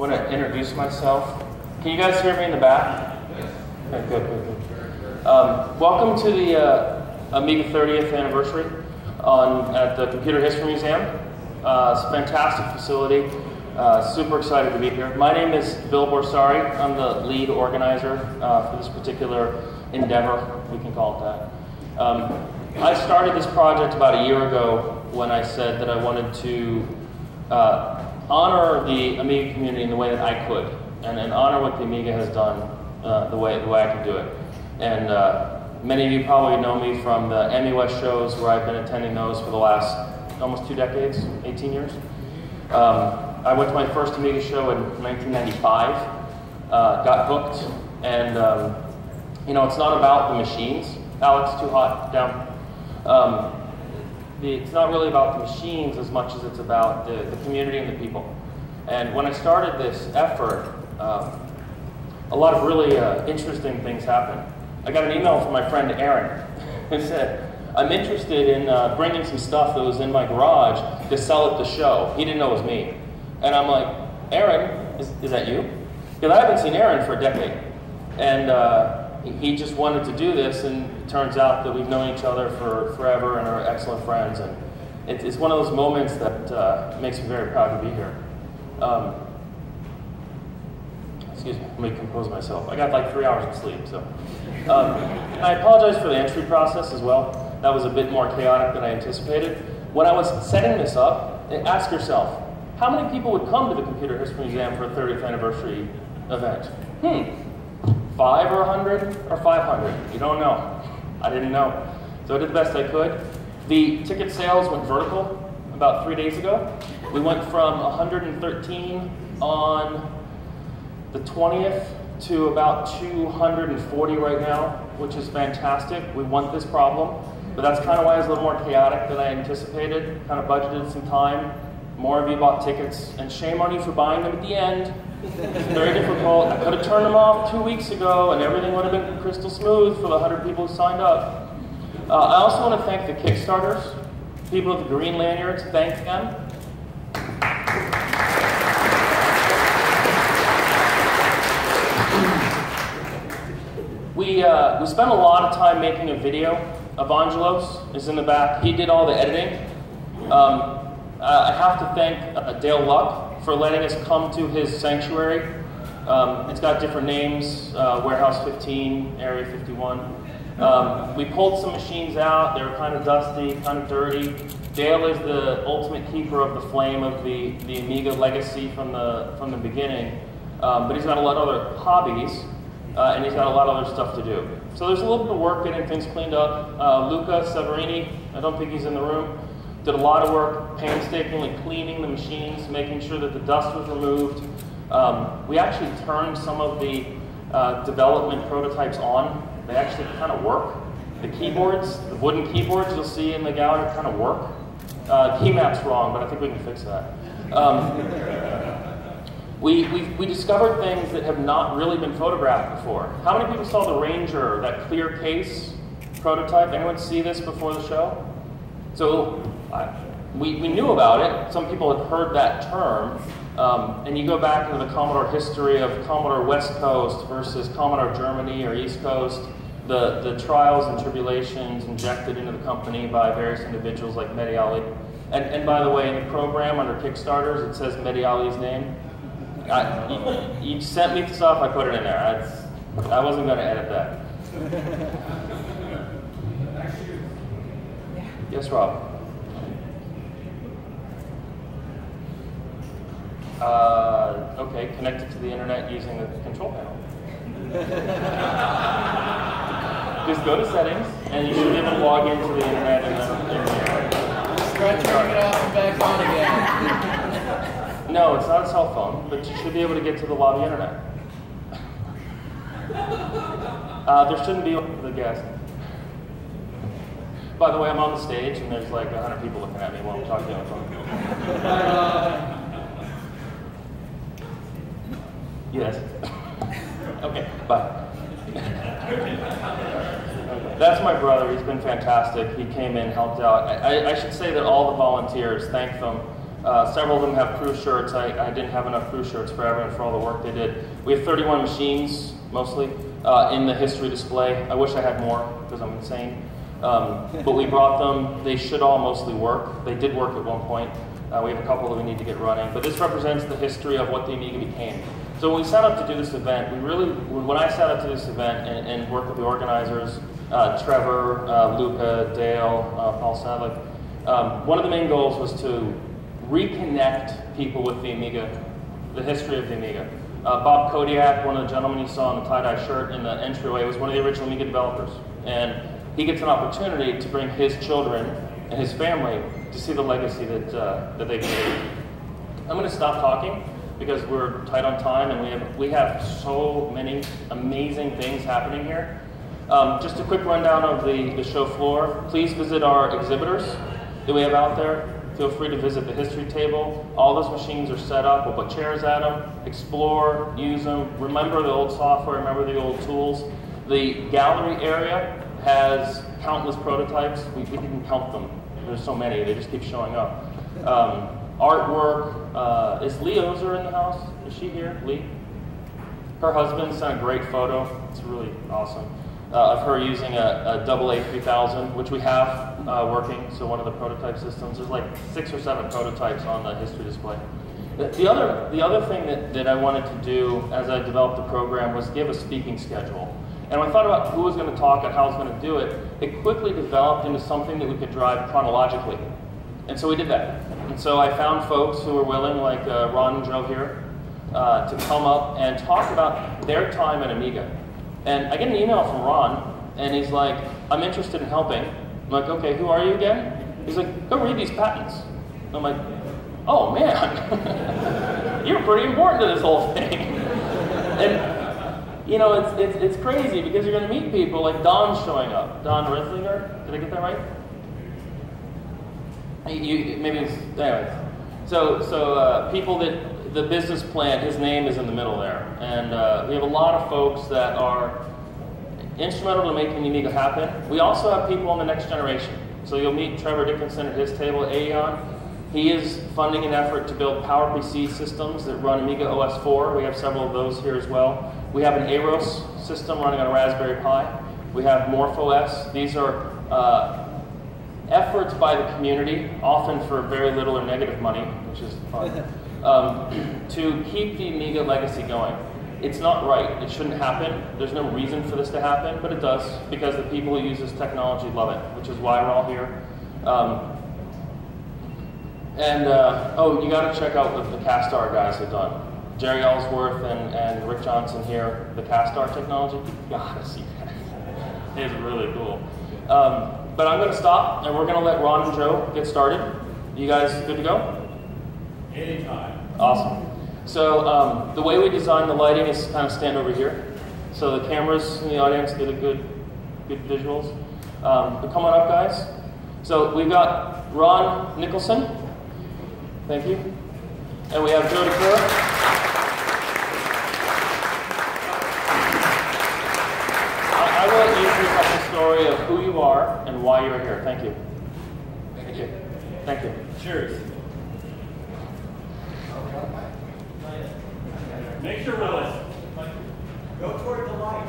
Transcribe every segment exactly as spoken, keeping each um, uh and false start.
want to introduce myself. Can you guys hear me in the back? Yes. Okay, good, good, good. Um, welcome to the uh, Amiga thirtieth anniversary on at the Computer History Museum. Uh, it's a fantastic facility. Uh, super excited to be here. My name is Bill Borsari. I'm the lead organizer uh, for this particular endeavor, we can call it that. Um, I started this project about a year ago when I said that I wanted to uh, honor the Amiga community in the way that I could, and, and honor what the Amiga has done uh, the way the way I could do it. And uh, many of you probably know me from the N M O S shows where I've been attending those for the last almost two decades, eighteen years. Um, I went to my first Amiga show in nineteen ninety-five, uh, got hooked, and um, you know, it's not about the machines. Alex, too hot, down. Um, the, it's not really about the machines as much as it's about the, the community and the people. And when I started this effort, um, a lot of really uh, interesting things happened. I got an email from my friend Aaron who said, I'm interested in uh, bringing some stuff that was in my garage to sell at the show. He didn't know it was me. And I'm like, Aaron, is, is that you? Because I haven't seen Aaron for a decade. And uh, he just wanted to do this, and it turns out that we've known each other for forever and are excellent friends. And it, it's one of those moments that uh, makes me very proud to be here. Um, excuse me, let me compose myself. I got like three hours of sleep, so. Um, and I apologize for the entry process as well. That was a bit more chaotic than I anticipated. When I was setting this up, ask yourself, how many people would come to the Computer History Museum for a thirtieth anniversary event? Hmm, five or a hundred or five hundred? You don't know. I didn't know. So I did the best I could. The ticket sales went vertical about three days ago. We went from one hundred thirteen on the twentieth to about two hundred forty right now, which is fantastic. We want this problem, but that's kind of why it's a little more chaotic than I anticipated. Kind of budgeted some time. More of you bought tickets, and shame on you for buying them at the end. It's very difficult. I could have turned them off two weeks ago, and everything would have been crystal smooth for the one hundred people who signed up. Uh, I also want to thank the Kickstarters, people with the green lanyards, thank them. We, uh, we spent a lot of time making a video. Evangelos is in the back. He did all the editing. Um, Uh, I have to thank uh, Dale Luck for letting us come to his sanctuary. Um, it's got different names, uh, Warehouse fifteen, Area fifty-one. Um, we pulled some machines out. They were kind of dusty, kind of dirty. Dale is the ultimate keeper of the flame of the, the Amiga legacy from the, from the beginning. Um, but he's got a lot of other hobbies, uh, and he's got a lot of other stuff to do. So there's a little bit of work getting things cleaned up. Uh, Luca Severini, I don't think he's in the room, did a lot of work painstakingly cleaning the machines, making sure that the dust was removed. Um, we actually turned some of the uh, development prototypes on. They actually kind of work. The keyboards, the wooden keyboards you'll see in the gallery kind of work. Uh, key map's wrong, but I think we can fix that. Um, we, we, we discovered things that have not really been photographed before. How many people saw the Ranger, that clear case prototype? Anyone see this before the show? So I, we, we knew about it. Some people had heard that term. Um, and you go back into the Commodore history of Commodore West Coast versus Commodore Germany or East Coast, the, the trials and tribulations injected into the company by various individuals like Mediali. And, and by the way, in the program under Kickstarters, it says Mediali's name. I, you, you sent me stuff, I put it in there. I, I wasn't going to edit that. Yes, Rob? Uh, okay, connected to the internet using the control panel. Just go to settings, and you should be able to log into the internet and then just try to turn it off and back on again. No, it's not a cell phone, but you should be able to get to the lobby internet. Uh, there shouldn't be the guest. By the way, I'm on the stage, and there's like a hundred people looking at me while I'm talking on the phone. Yes. Okay, bye. Okay. That's my brother. He's been fantastic. He came in, helped out. I, I should say that all the volunteers, thank them. Uh, several of them have crew shirts. I, I didn't have enough crew shirts for everyone for all the work they did. We have thirty-one machines, mostly, uh, in the history display. I wish I had more, because I'm insane. Um, but we brought them. They should all mostly work. They did work at one point. Uh, we have a couple that we need to get running. But this represents the history of what the Amiga became. So when we set up to do this event, we really, when I set up to do this event and, and worked with the organizers, uh, Trevor, uh, Luca, Dale, uh, Paul Savick, um, one of the main goals was to reconnect people with the Amiga, the history of the Amiga. Uh, Bob Kodiak, one of the gentlemen you saw in the tie-dye shirt in the entryway, was one of the original Amiga developers. And he gets an opportunity to bring his children and his family to see the legacy that, uh, that they created. I'm going to stop talking because we're tight on time and we have, we have so many amazing things happening here. Um, just a quick rundown of the, the show floor. Please visit our exhibitors that we have out there. Feel free to visit the history table. All those machines are set up. We'll put chairs at them, explore, use them, remember the old software, remember the old tools. The gallery area has countless prototypes. We, we didn't count them. There's so many. They just keep showing up. Um, artwork. Uh, is Lee Ozer in the house? Is she here? Lee? Her husband sent a great photo. It's really awesome. Uh, of her using a, a A A three thousand, which we have uh, working, so one of the prototype systems. There's like six or seven prototypes on the history display. The, the, other, the other thing that, that I wanted to do as I developed the program was give a speaking schedule. And when I thought about who was going to talk and how I was going to do it, it quickly developed into something that we could drive chronologically. And so we did that. And so I found folks who were willing, like uh, Ron drove here, uh, to come up and talk about their time at Amiga. And I get an email from Ron, and he's like, I'm interested in helping. I'm like, okay, who are you again? He's like, go read these patents. And I'm like, oh man, you're pretty important to this whole thing. And, you know, it's, it's, it's crazy because you're going to meet people like Don showing up. Don Rieslinger, did I get that right? You, maybe it's, anyways. So, so uh, people that, the business plan, his name is in the middle there. And uh, we have a lot of folks that are instrumental to making Amiga happen. We also have people on the next generation. So you'll meet Trevor Dickinson at his table at Aeon. He is funding an effort to build PowerPC systems that run Amiga O S four. We have several of those here as well. We have an AROS system running on a Raspberry Pi. We have MorphOS. These are uh, efforts by the community, often for very little or negative money, which is fun, um, to keep the Amiga legacy going. It's not right. It shouldn't happen. There's no reason for this to happen, but it does, because the people who use this technology love it, which is why we're all here. Um, And, uh, oh, you got to check out what the Castar guys have done. Jerry Ellsworth and, and Rick Johnson here, the Castar technology. You got to see that. It's really cool. Um, but I'm going to stop, and we're going to let Ron and Joe get started. You guys good to go? Anytime. Awesome. So um, the way we designed the lighting is kind of stand over here. So the cameras in the audience get a good, good visuals. Um, but come on up, guys. So we've got Ron Nicholson. Thank you. And we have Joe I, I will let you pick up the story of who you are and why you're here. Thank you. Thank, Thank you. you. Thank you. Cheers. Make sure we're listening. Go toward the light.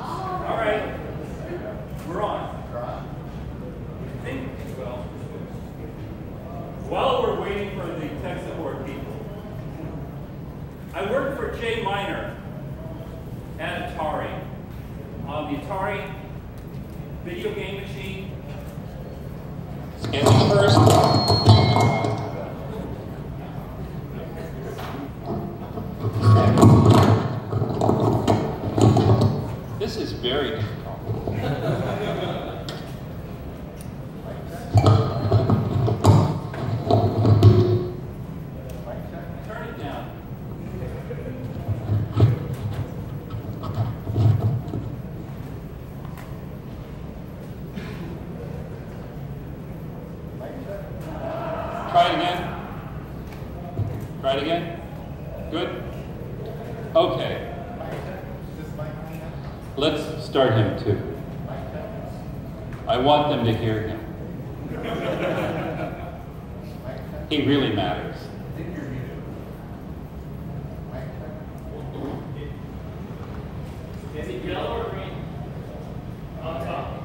All right. We're on. I think, well, while we're waiting for the tech support people, I worked for Jay Miner at Atari on the Atari video game machine. Scanning first. This is very difficult. Start him too. I want them to hear him. He really matters. Is it yellow or green? On top.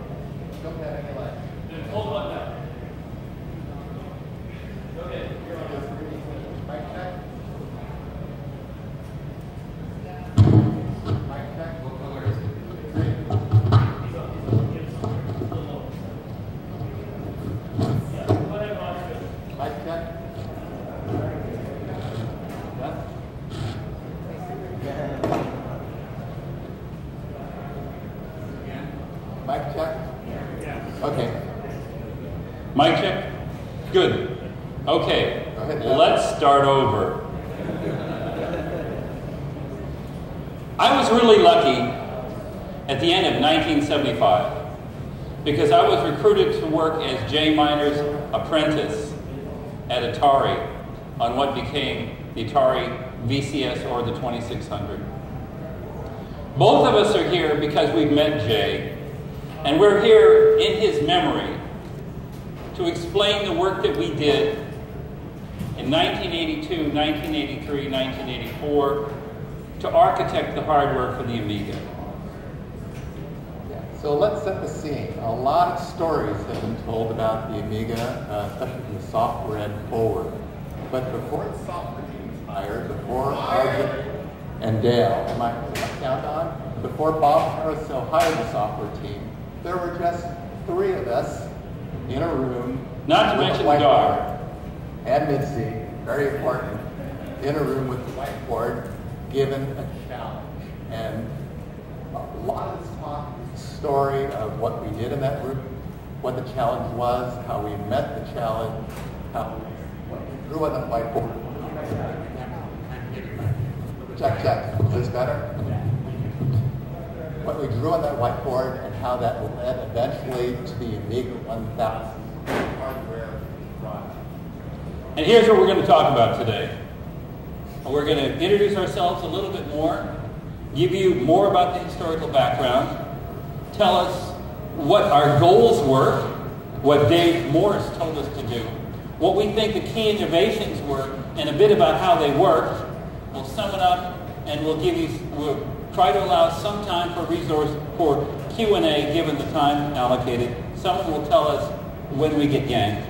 Don't have any light. Then hold on down. Okay, you're on top. Mic check. Mic check, what color is it? Mic check. Yes? Mic check? Okay. Mic check? Good. Okay. Let's start over. I was really lucky at the end of nineteen seventy-five because I was recruited to work as Jay Miner's apprentice at Atari on what became the Atari V C S or the twenty-six hundred. Both of us are here because we've met Jay. And we're here in his memory to explain the work that we did in nineteen eighty-two, nineteen eighty-three, nineteen eighty-four to architect the hardware for the Amiga. Yeah, so let's set the scene. A lot of stories have been told about the Amiga, uh, especially from the software end forward. But before the software team was hired, before Arjun and Dale, am I, am I count on? Before Bob Carousel hired the software team, there were just three of us in a room. Not to mention the dog. And Mitzi, very important, in a room with the whiteboard, given a challenge. And a lot of this talk is the story of what we did in that room, what the challenge was, how we met the challenge, how what we drew on the whiteboard. Check, check. Is this better? What we drew on that whiteboard and how that led eventually to the Amiga one thousand hardware product. And here's what we're going to talk about today. We're going to introduce ourselves a little bit more, give you more about the historical background, tell us what our goals were, what Dave Morris told us to do, what we think the key innovations were, and a bit about how they worked. We'll sum it up and we'll give you... We'll, try to allow some time for resource for Q and A given the time allocated. Someone will tell us when we get yanked,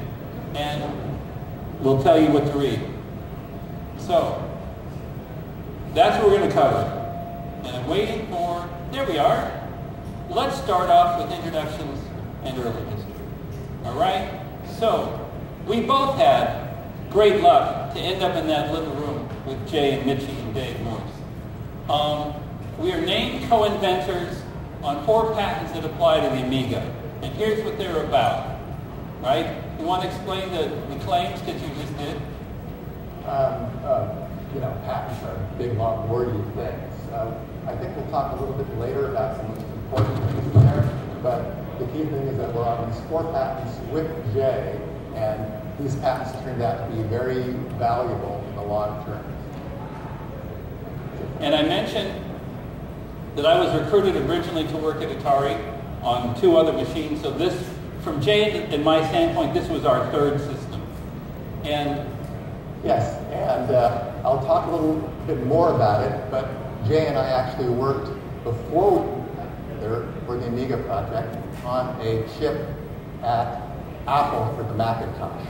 and we'll tell you what to read. So, that's what we're going to cover. And I'm waiting for, there we are. Let's start off with introductions and early history. All right? So, we both had great luck to end up in that little room with Jay and Mitchie and Dave Morris. Um, We are named co-inventors on four patents that apply to the Amiga. And here's what they're about, right? You want to explain the, the claims that you just did? Um, uh, you know, patents are big, long, wordy things. Uh, I think we'll talk a little bit later about some important things there. But the key thing is that we're on these four patents with Jay. And these patents turned out to be very valuable in the long term. And I mentioned that I was recruited originally to work at Atari on two other machines. So this, from Jay and my standpoint, this was our third system. And yes, and uh, I'll talk a little bit more about it, but Jay and I actually worked before we got together for the Amiga project on a chip at Apple for the Macintosh.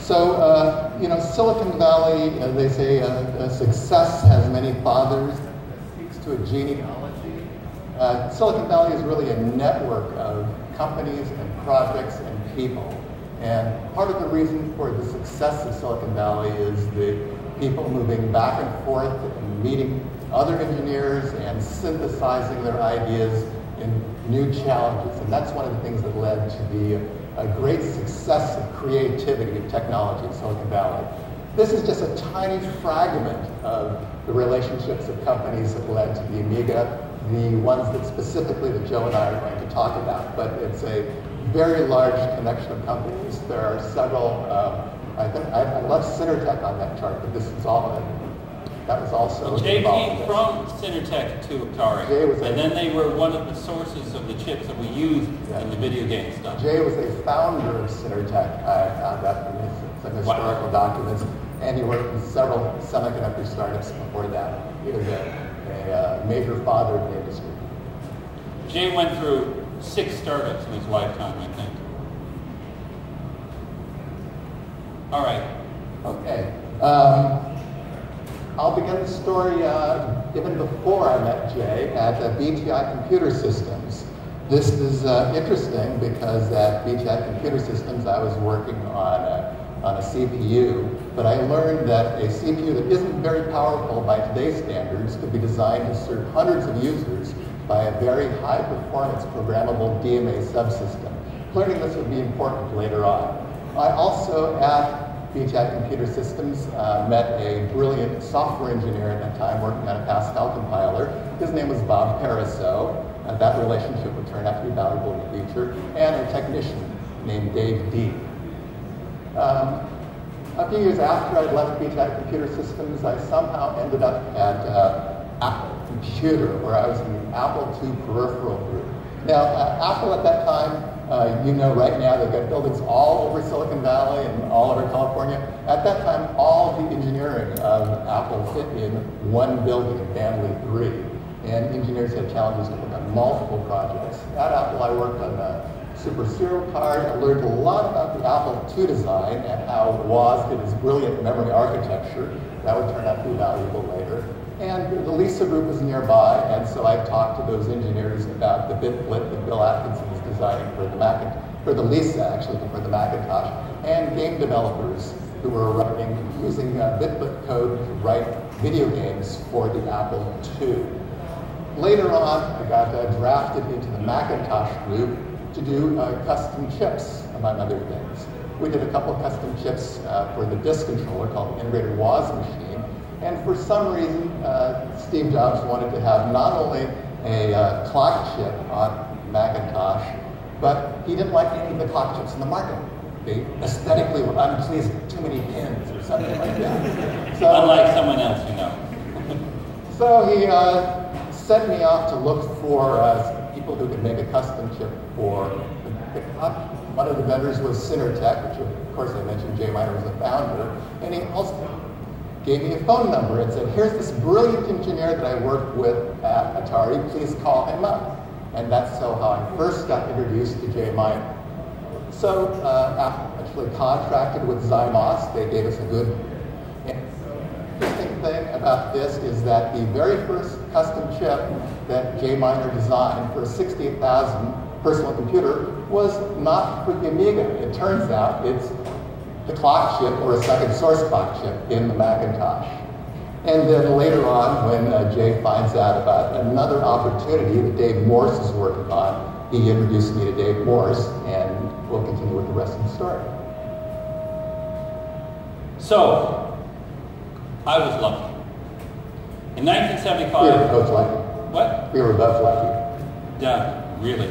So, uh, you know, Silicon Valley, uh, they say uh, uh, success has many fathers. That speaks to a genealogy. Uh, Silicon Valley is really a network of companies and projects and people. And part of the reason for the success of Silicon Valley is the people moving back and forth and meeting other engineers and synthesizing their ideas in new challenges. And that's one of the things that led to the a great success of creativity and technology in Silicon Valley. This is just a tiny fragment of the relationships of companies that led to the Amiga, the ones that specifically that Joe and I are going to talk about, but it's a very large connection of companies. There are several, um, I, think, I, I love Synertech on that chart, but this is all of it. that was also well, Jay involved. Jay came from Cinertech to Atari, Jay was and a, then they were one of the sources of the chips that we used yeah. in the video game stuff. Jay was a founder of Cinertech. I found that in some historical wow. documents, and he worked with several semiconductor startups before that. He was a, a major father of the industry. Jay went through six startups in his lifetime, I think. All right. Okay. Um, I'll begin the story uh, even before I met Jay at uh, B T I Computer Systems. This is uh, interesting because at B T I Computer Systems I was working on a, on a C P U, but I learned that a C P U that isn't very powerful by today's standards could be designed to serve hundreds of users by a very high performance programmable D M A subsystem. Learning this would be important later on. I also at B T I Computer Systems uh, met a brilliant software engineer at that time working on a Pascal compiler. His name was Bob Pariseau. Uh, that relationship would turn out to be valuable in the future. And a technician named Dave D. Um, a few years after I left B T I Computer Systems, I somehow ended up at uh, Apple Computer, where I was in the Apple two peripheral group. Now, uh, Apple at that time, Uh, you know right now they've got buildings all over Silicon Valley and all over California. At that time, all the engineering of Apple fit in one building, Family three. And engineers had challenges to work on multiple projects. At Apple, I worked on a Super Serial Card. I learned a lot about the Apple two design and how W A S did its brilliant memory architecture. That would turn out to be valuable later. And the Lisa group was nearby, and so I talked to those engineers about the BitBlit that Bill Atkinson was designing for the Mac, for the Lisa actually, for the Macintosh, and game developers who were writing, using uh, BitBlit code to write video games for the Apple two. Later on, I got uh, drafted into the Macintosh group to do uh, custom chips, among other things. We did a couple of custom chips uh, for the disk controller called the Integrated W A S machine. And for some reason, uh, Steve Jobs wanted to have not only a uh, clock chip on Macintosh, but he didn't like any of the clock chips in the market. They aesthetically were unpleasing, too many pins or something like that. So, unlike someone else, you know. So he uh, sent me off to look for uh, people who could make a custom chip for the Macintosh. One of the vendors was Cinertech, which of course I mentioned Jay Miner was the founder, and he also gave me a phone number and said, here's this brilliant engineer that I worked with at Atari, please call him up. And that's so how I first got introduced to Jay Miner. So uh, I actually contracted with Zymos, they gave us a good and the interesting thing about this is that the very first custom chip that Jay Miner designed for a sixty-eight thousand personal computer was not for the Amiga. It turns out it's the clock chip or a second source clock chip in the Macintosh. And then later on, when uh, Jay finds out about another opportunity that Dave Morse is working on, he introduced me to Dave Morse, and we'll continue with the rest of the story. So, I was lucky. In nineteen seventy-five... We were both lucky. What? We were both lucky. Yeah, really.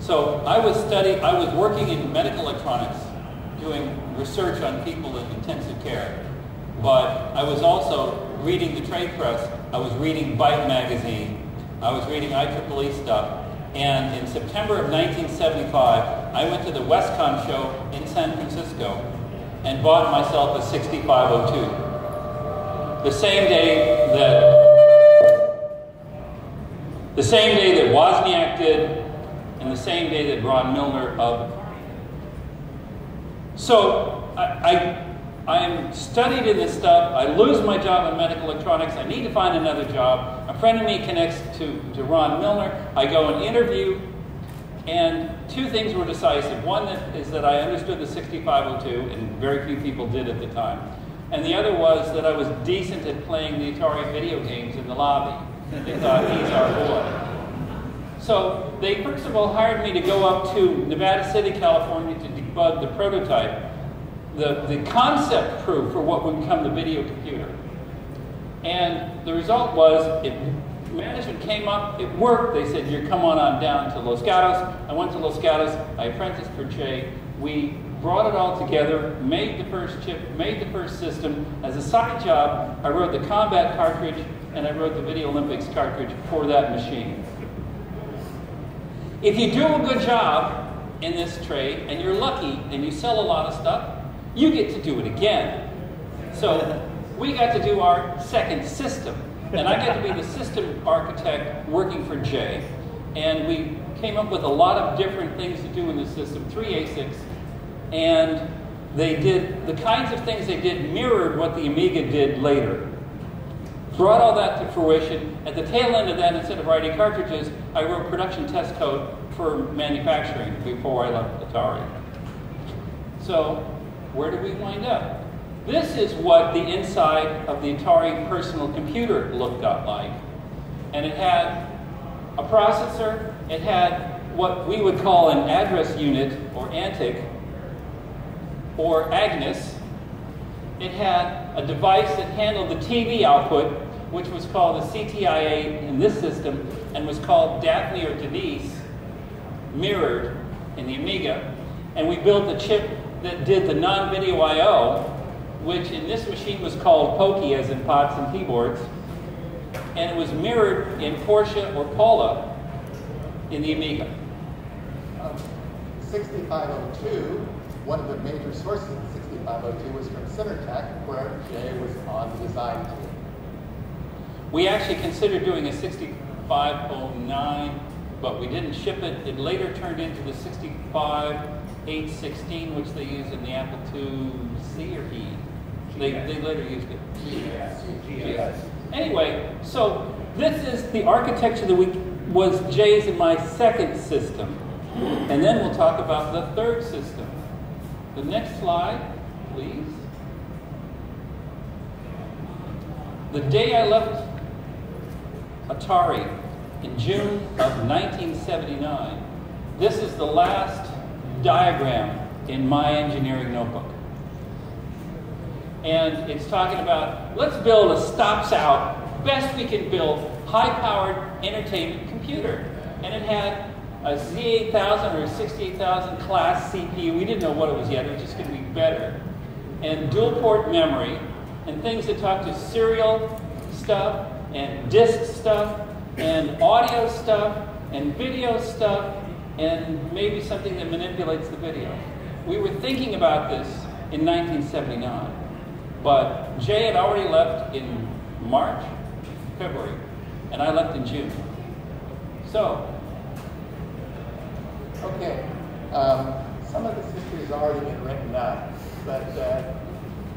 So, I was studying, I was working in medical electronics, doing research on people in intensive care. But I was also reading the trade press, I was reading Byte magazine, I was reading I triple E stuff, and in September of nineteen seventy-five, I went to the Westcon show in San Francisco and bought myself a sixty-five oh two. The same day that, the same day that Wozniak did, and the same day that Ron Milner of So I, I, I'm studied in this stuff. I lose my job in medical electronics. I need to find another job. A friend of me connects to, to Ron Milner. I go and interview, and two things were decisive. One that is that I understood the sixty-five oh two, and very few people did at the time. And the other was that I was decent at playing the Atari video games in the lobby. They thought, he's our boy. So they first of all hired me to go up to Nevada City, California to debug the prototype, the, the concept proof for what would become the video computer. And the result was, it, management came up, it worked, they said, you come on, on down to Los Gatos. I went to Los Gatos, I apprenticed for Jay, we brought it all together, made the first chip, made the first system. As a side job, I wrote the combat cartridge and I wrote the Video Olympics cartridge for that machine. If you do a good job in this trade, and you're lucky, and you sell a lot of stuff, you get to do it again. So we got to do our second system, and I got to be the system architect working for Jay. And we came up with a lot of different things to do in the system, three A SICs, and they did, the kinds of things they did mirrored what the Amiga did later. Brought all that to fruition. At the tail end of that, instead of writing cartridges, I wrote production test code for manufacturing before I left Atari. So where did we wind up? This is what the inside of the Atari personal computer looked up like. And it had a processor, it had what we would call an address unit, or ANTIC, or Agnes. It had a device that handled the T V output, which was called a C T I A in this system, and was called Daphne or Denise, mirrored in the Amiga. And we built a chip that did the non-video I O, which in this machine was called POKI, as in pots and keyboards. And it was mirrored in Porsche or Paula in the Amiga. Um, sixty-five oh two, one of the major sources of sixty-five oh two was from Cinertech, where Jay was on the design team. We actually considered doing a sixty-five oh nine, but we didn't ship it. It later turned into the sixty-five eight sixteen, which they used in the Apple two C or E. They, they later used it. G S. Anyway, so this is the architecture that we, was Jay's in my second system. And then we'll talk about the third system. The next slide, please. The day I left Atari, in June of nineteen seventy-nine, this is the last diagram in my engineering notebook. And it's talking about, let's build a stops out, best we can build, high-powered entertainment computer. And it had a Z eight thousand or a sixty-eight thousand class C P U. We didn't know what it was yet, it was just going to be better. And dual-port memory, and things that talk to serial stuff, and disk stuff, and audio stuff, and video stuff, and maybe something that manipulates the video. We were thinking about this in nineteen seventy-nine, but Jay had already left in March, February, and I left in June. So, okay, um, some of this history has already been written up, but uh,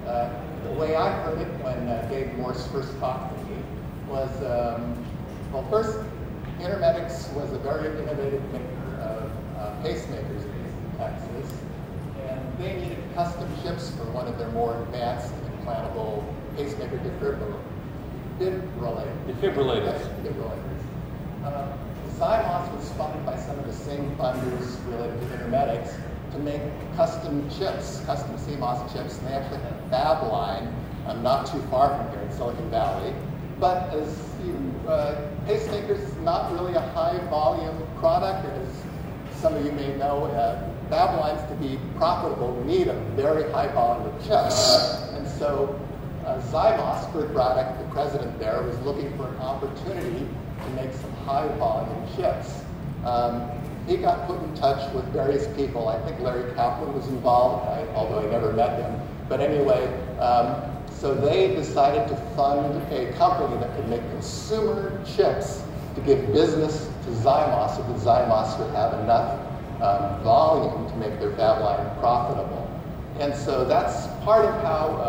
uh, the way I heard it when uh, Dave Morse first talked to me was, um, well, first, Intermedix was a very innovative maker of uh, pacemakers in Texas, and they needed custom chips for one of their more advanced implantable pacemaker defibrillators. Defibrillators. Defibrillators. Uh, Zymos was funded by some of the same funders related to Intermedix to make custom chips, custom C MOS chips, and they actually had a fab line um, not too far from here in Silicon Valley. But as you, uh, pacemakers is not really a high volume product, and as some of you may know, uh, fab lines to be profitable need a very high volume of chips. And so uh, Zymos, for product, the president there, was looking for an opportunity to make some high volume chips. Um, He got put in touch with various people. I think Larry Kaplan was involved, I, although I never met him. But anyway, um, so they decided to fund a company that could make consumer chips to give business to Zymos, if the Zymos would have enough um, volume to make their fab line profitable. And so that's part of how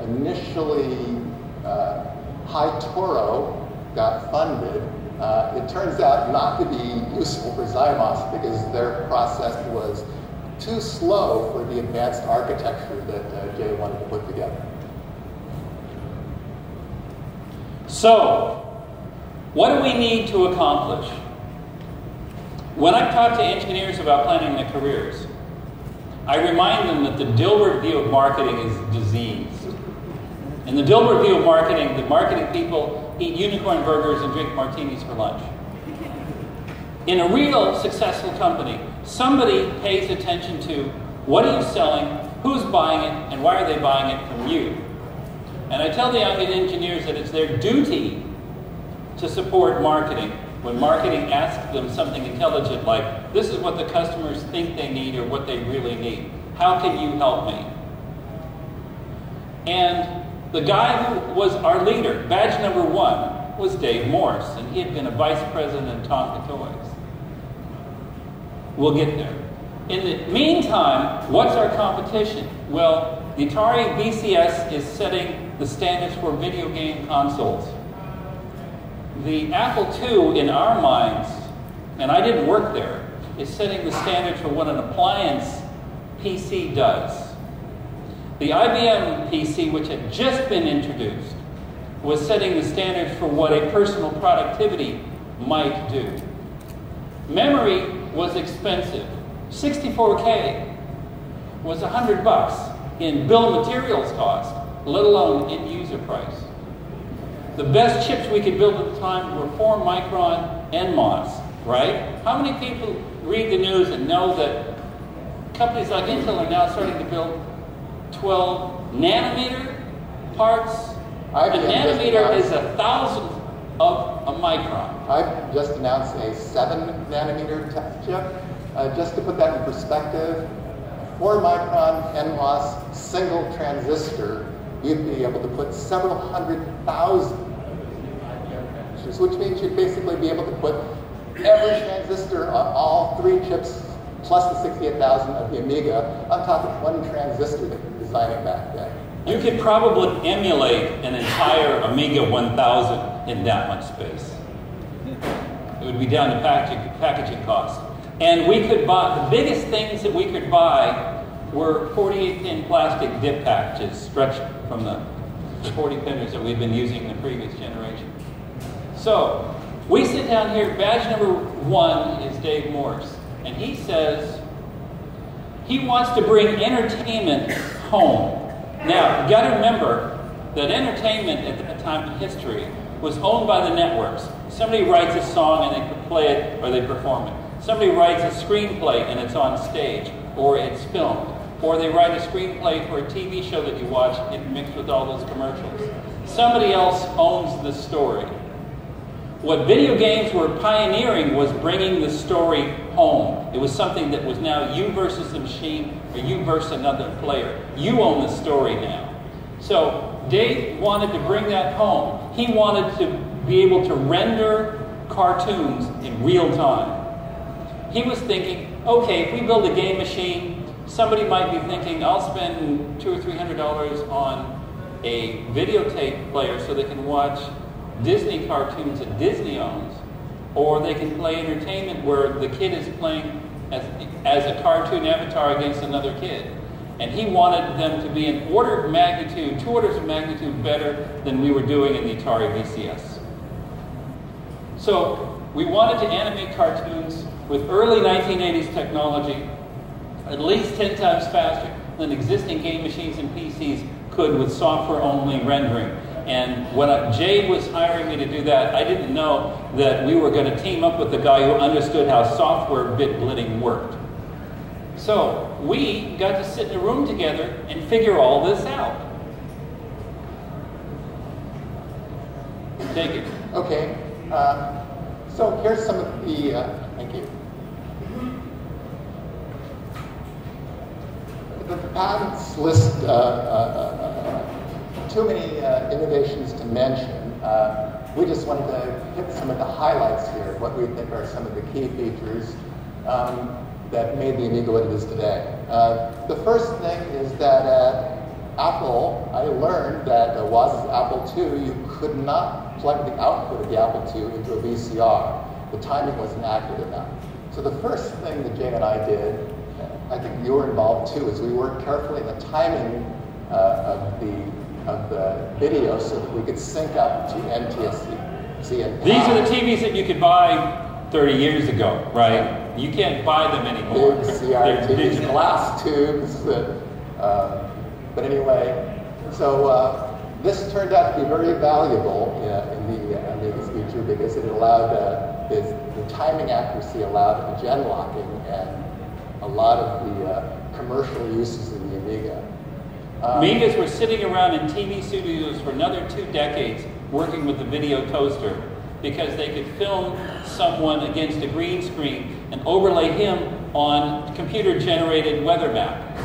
um, initially uh, High Toro got funded. Uh, it turns out not to be useful for Zymos because their process was too slow for the advanced architecture that uh, Jay wanted to put together. So, what do we need to accomplish? When I talk to engineers about planning their careers, I remind them that the Dilbert view of marketing is diseased. In the Dilbert view of marketing, the marketing people eat unicorn burgers and drink martinis for lunch. In a real successful company, somebody pays attention to What are you selling? Who's buying it? And why are they buying it from you? And I tell the young engineers that it's their duty to support marketing. When marketing asks them something intelligent like, this is what the customers think they need or what they really need. How can you help me? And the guy who was our leader, badge number one, was Dave Morse. And he had been a vice president at Tonka Toys. We'll get there. In the meantime, what's our competition? Well, the Atari V C S is setting the standards for video game consoles. The Apple two, in our minds, and I didn't work there, is setting the standards for what an appliance P C does. The I B M P C, which had just been introduced, was setting the standards for what a personal productivity might do. Memory was expensive. sixty-four K was a hundred bucks in bill of materials cost, let alone in user price. The best chips we could build at the time were four micron N M O S, right? How many people read the news and know that companies like Intel are now starting to build twelve nanometer parts? A nanometer is a thousandth of a micron. I've just announced a seven nanometer test chip. Uh, just to put that in perspective, four micron N M O S single transistor, you'd be able to put several hundred thousand, which means you'd basically be able to put every transistor on all three chips plus the sixty-eight thousand of the Amiga on top of one transistor that you were designing back then. You could probably emulate an entire Amiga one thousand in that much space. It would be down to packaging, packaging cost. And we could buy, the biggest things that we could buy were forty-eight pin plastic dip packages stretched from the forty pinners that we've been using in the previous generation. So we sit down here, badge number one is Dave Morse, and he says he wants to bring entertainment home. Now, you've got to remember that entertainment at that time in history was owned by the networks. Somebody writes a song and they play it or they perform it. Somebody writes a screenplay and it's on stage or it's filmed. Or they write a screenplay for a T V show that you watch and mixed with all those commercials. Somebody else owns the story. What video games were pioneering was bringing the story home. It was something that was now you versus the machine, or you versus another player. You own the story now. So Dave wanted to bring that home. He wanted to be able to render cartoons in real time. He was thinking, okay, if we build a game machine, somebody might be thinking, I'll spend two or three hundred dollars on a videotape player so they can watch Disney cartoons that Disney owns, or they can play entertainment where the kid is playing as, as a cartoon avatar against another kid. And he wanted them to be an order of magnitude, two orders of magnitude better than we were doing in the Atari V C S. So we wanted to animate cartoons with early nineteen eighties technology at least ten times faster than existing game machines and P Cs could with software-only rendering. And when I, Jay was hiring me to do that, I didn't know that we were going to team up with the guy who understood how software bit-blitting worked. So we got to sit in a room together and figure all this out. Take it. Okay. Uh, so here's some of the... Uh, thank you. The patents list uh, uh, uh, uh, too many uh, innovations to mention. Uh, we just wanted to hit some of the highlights here, what we think are some of the key features um, that made the Amiga what it is today. Uh, the first thing is that at Apple, I learned that uh, WAS's Apple two, you could not plug the output of the Apple two into a V C R. The timing wasn't accurate enough. So the first thing that Jay and I did, I think you were involved too, is we worked carefully in the timing uh, of the of the video so that we could sync up to N T S C. And these are the T Vs that you could buy thirty years ago, right? You can't buy them anymore. They're, they're digital glass tubes. Uh, uh, but anyway, so uh, this turned out to be very valuable uh, in the Amiga's uh, feature because it allowed uh, this, the timing accuracy allowed a gen locking and a lot of the uh, commercial uses of the Amiga. Um, Amigas were sitting around in T V studios for another two decades working with the video toaster because they could film someone against a green screen and overlay him on computer-generated weather map.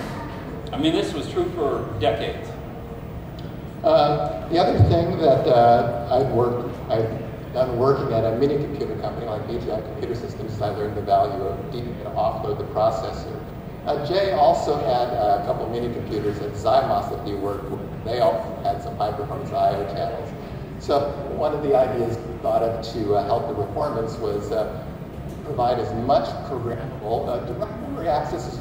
I mean, this was true for decades. Uh, the other thing that uh, I've worked, I've done working at a mini computer company like A G I Computer Systems, I learned the value of needing to offload the processor. Uh, Jay also had a couple mini computers at Zymos that he worked with. They all had some high-performance I O channels. So one of the ideas thought of to uh, help the performance was uh, provide as much programmable uh, direct memory access as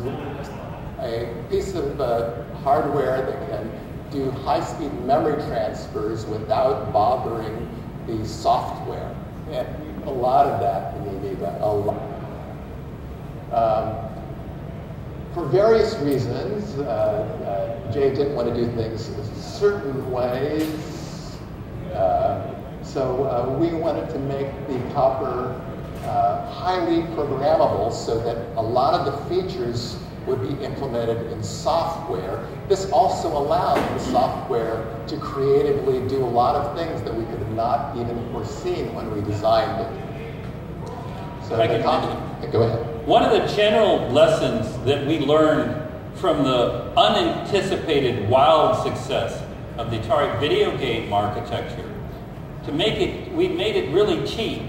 a piece of uh, hardware that can do high-speed memory transfers without bothering the software. And a lot of that in the Amiga, a lot. Um, for various reasons, uh, uh, Jay didn't want to do things certain ways, uh, so uh, we wanted to make the copper uh, highly programmable so that a lot of the features would be implemented in software. This also allowed the software to creatively do a lot of things that we could have not even foreseen when we designed it. So I can comment. Go ahead. One of the general lessons that we learned from the unanticipated wild success of the Atari video game architecture, to make it, we made it really cheap.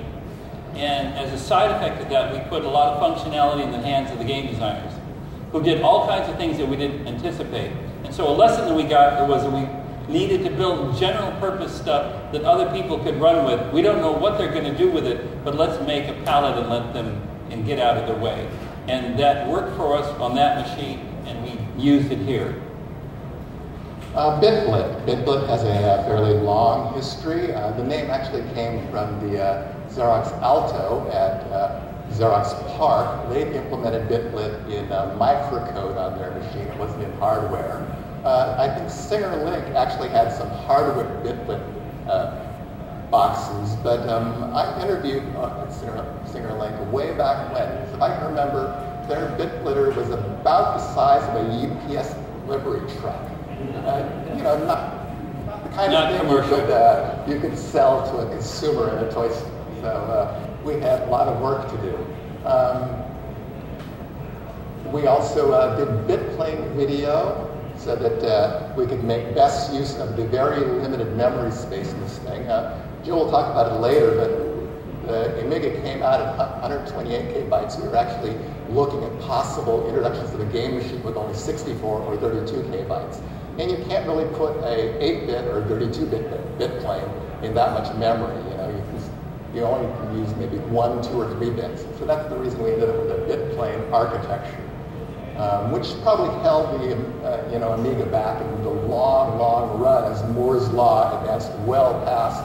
And as a side effect of that, we put a lot of functionality in the hands of the game designers, who did all kinds of things that we didn't anticipate. And so a lesson that we got was that we needed to build general purpose stuff that other people could run with. We don't know what they're going to do with it, but let's make a palette and let them and get out of their way. And that worked for us on that machine, and we used it here. Uh, BitBlit. BitBlit has a uh, fairly long history. Uh, the name actually came from the uh, Xerox Alto at uh, Xerox Park. They implemented BitBlit in uh, microcode on their machine. It wasn't in hardware. Uh, I think Singer Link actually had some hardware BitBlit uh, boxes, but um, I interviewed uh, Singer, Singer Link way back when. If I can remember, their BitBlitter was about the size of a U P S delivery truck. Uh, you know, not, not the kind not of thing you could, uh, you could sell to a consumer in a toy store. So, uh, we had a lot of work to do. Um, we also uh, did bit playing video so that uh, we could make best use of the very limited memory space in this thing. Uh, Joel will talk about it later, but the Amiga came out at one twenty-eight kilobytes. We were actually looking at possible introductions of a game machine with only sixty-four or thirty-two kilobytes. And you can't really put a eight-bit or thirty-two-bit bit plane in that much memory. You know, you you only can use maybe one, two, or three bits. So that's the reason we ended up with a bit plane architecture, um, which probably held the uh, you know, Amiga back in the long, long run as Moore's Law advanced well past